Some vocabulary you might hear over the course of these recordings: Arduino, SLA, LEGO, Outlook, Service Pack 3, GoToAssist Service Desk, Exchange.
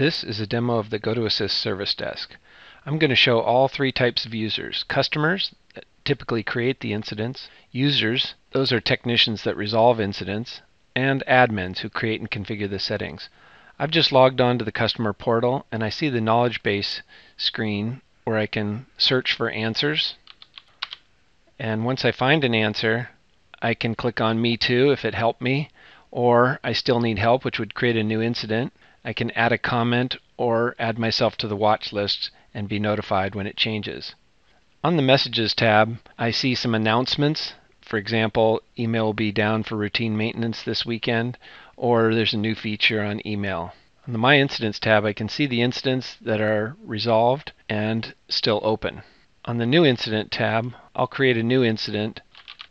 This is a demo of the GoToAssist Service Desk. I'm going to show all three types of users. Customers, that typically create the incidents. Users, those are technicians that resolve incidents. And admins, who create and configure the settings. I've just logged on to the customer portal, and I see the knowledge base screen where I can search for answers. And once I find an answer, I can click on Me Too if it helped me, or I still need help, which would create a new incident. I can add a comment or add myself to the watch list and be notified when it changes. On the Messages tab, I see some announcements. For example, email will be down for routine maintenance this weekend, or there's a new feature on email. On the My Incidents tab, I can see the incidents that are resolved and still open. On the New Incident tab, I'll create a new incident,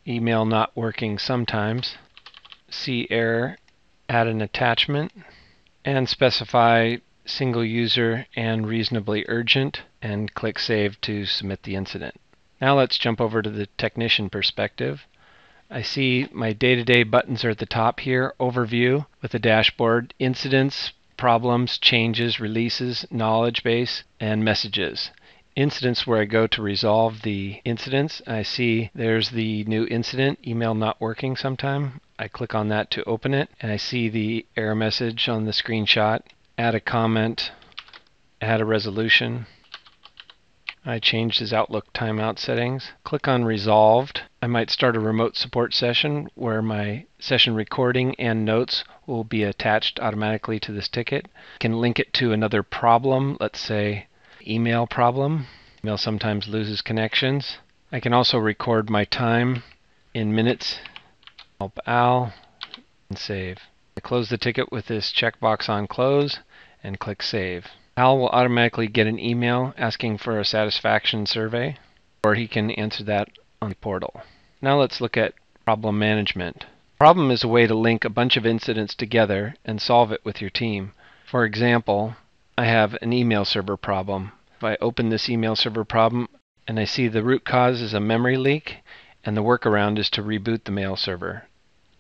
email not working sometimes, see error, add an attachment, and specify single user and reasonably urgent, and click Save to submit the incident. Now let's jump over to the technician perspective. I see my day-to-day buttons are at the top here, Overview with a dashboard, Incidents, Problems, Changes, Releases, Knowledge Base, and Messages. Incidents where I go to resolve the incidents. I see there's the new incident, email not working sometime. I click on that to open it, and I see the error message on the screenshot. Add a comment, add a resolution. I changed his Outlook timeout settings. Click on Resolved. I might start a remote support session where my session recording and notes will be attached automatically to this ticket. I can link it to another problem, let's say email problem. Email sometimes loses connections. I can also record my time in minutes, help Al, and save. I close the ticket with this checkbox on Close and click Save. Al will automatically get an email asking for a satisfaction survey, or he can answer that on the portal. Now let's look at problem management. Problem is a way to link a bunch of incidents together and solve it with your team. For example, I have an email server problem. If I open this email server problem and I see the root cause is a memory leak, and the workaround is to reboot the mail server.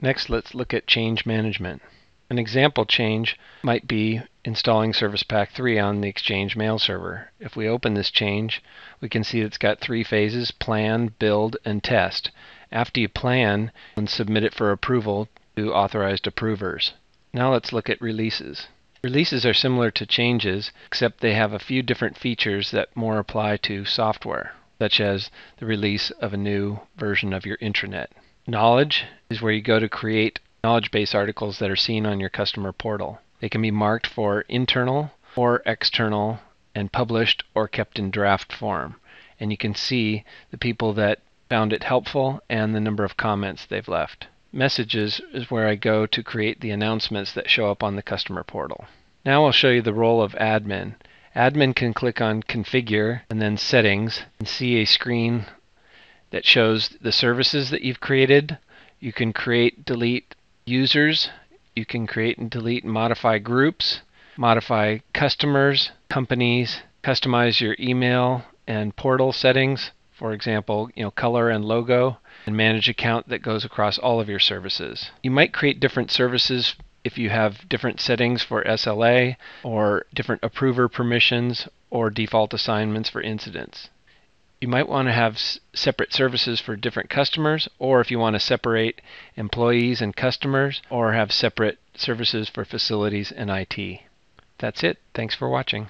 Next, let's look at change management. An example change might be installing Service Pack 3 on the Exchange mail server. If we open this change, we can see it's got three phases: plan, build, and test. After you plan, you can submit it for approval to authorized approvers. Now let's look at releases. Releases are similar to changes, except they have a few different features that more apply to software, such as the release of a new version of your intranet. Knowledge is where you go to create knowledge base articles that are seen on your customer portal. They can be marked for internal or external and published or kept in draft form. And you can see the people that found it helpful and the number of comments they've left. Messages is where I go to create the announcements that show up on the customer portal. Now I'll show you the role of admin. Admin can click on Configure and then Settings and see a screen that shows the services that you've created. You can create, delete, users, you can create and delete and modify groups, modify customers, companies, customize your email and portal settings, for example, color and logo, and manage account that goes across all of your services. You might create different services if you have different settings for SLA or different approver permissions or default assignments for incidents. You might want to have separate services for different customers, or if you want to separate employees and customers, or have separate services for facilities and IT. That's it. Thanks for watching.